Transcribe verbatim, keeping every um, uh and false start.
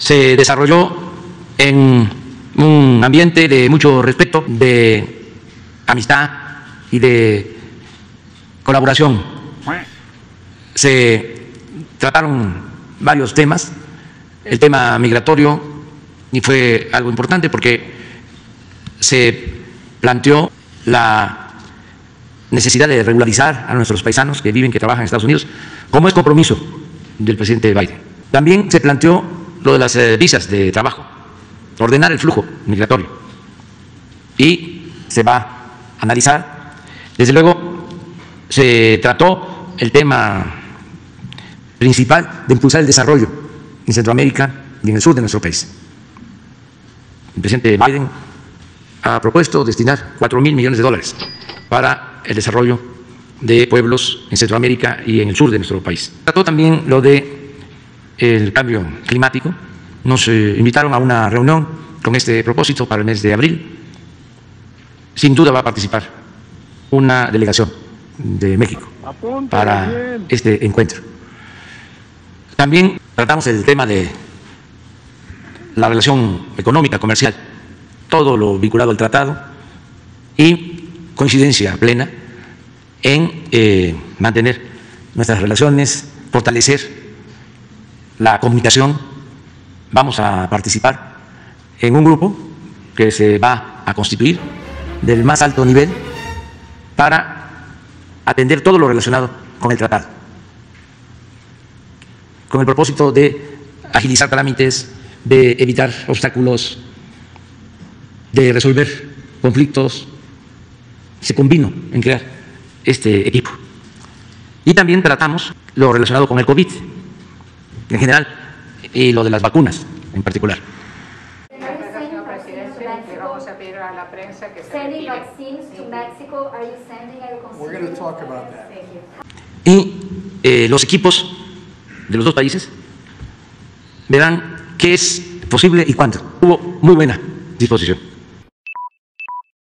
se desarrolló en un ambiente de mucho respeto, de amistad y de colaboración. Se trataron varios temas. El tema migratorio y fue algo importante porque se planteó la necesidad de regularizar a nuestros paisanos que viven, que trabajan en Estados Unidos, como es compromiso del presidente Biden. También se planteó lo de las visas de trabajo, ordenar el flujo migratorio, y se va a analizar. Desde luego se trató el tema principal de impulsar el desarrollo en Centroamérica y en el sur de nuestro país. El presidente Biden ha propuesto destinar cuatro mil millones de dólares para el desarrollo de pueblos en Centroamérica y en el sur de nuestro país. Trató también lo de el cambio climático. Nos eh, invitaron a una reunión con este propósito para el mes de abril. Sin duda va a participar una delegación de México para este encuentro. También tratamos el tema de la relación económica, comercial, todo lo vinculado al tratado y coincidencia plena en eh, mantener nuestras relaciones, fortalecer la comunicación. Vamos a participar en un grupo que se va a constituir del más alto nivel para atender todo lo relacionado con el tratado, con el propósito de agilizar trámites, de evitar obstáculos, de resolver conflictos. Se convino en crear este equipo. Y también tratamos lo relacionado con el COVID en general y lo de las vacunas en particular. Y eh, los equipos de los dos países verán qué es posible y cuánto. Hubo muy buena disposición.